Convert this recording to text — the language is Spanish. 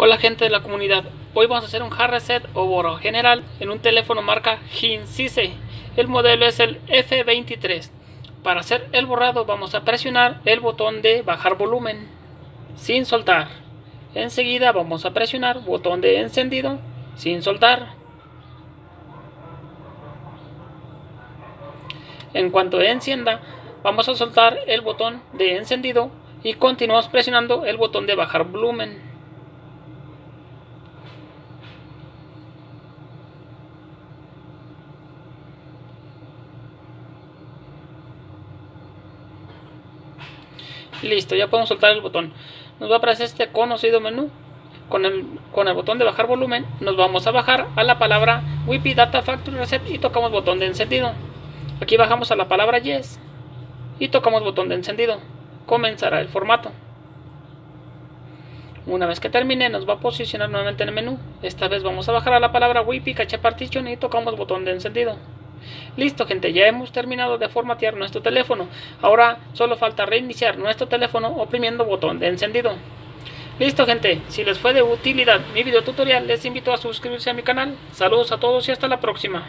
Hola gente de la comunidad, hoy vamos a hacer un hard reset o borrado general en un teléfono marca HISENSE. El modelo es el F23. Para hacer el borrado vamos a presionar el botón de bajar volumen sin soltar. Enseguida vamos a presionar botón de encendido sin soltar. En cuanto encienda vamos a soltar el botón de encendido y continuamos presionando el botón de bajar volumen. Listo, ya podemos soltar el botón. Nos va a aparecer este conocido menú. Con el botón de bajar volumen nos vamos a bajar a la palabra WIPI Data Factory Reset y tocamos botón de encendido. Aquí bajamos a la palabra Yes y tocamos botón de encendido. Comenzará el formato. Una vez que termine nos va a posicionar nuevamente en el menú. Esta vez vamos a bajar a la palabra WIPI Cache Partition y tocamos botón de encendido. Listo gente, ya hemos terminado de formatear nuestro teléfono. Ahora solo falta reiniciar nuestro teléfono oprimiendo botón de encendido. Listo gente, si les fue de utilidad mi video tutorial, les invito a suscribirse a mi canal. Saludos a todos y hasta la próxima.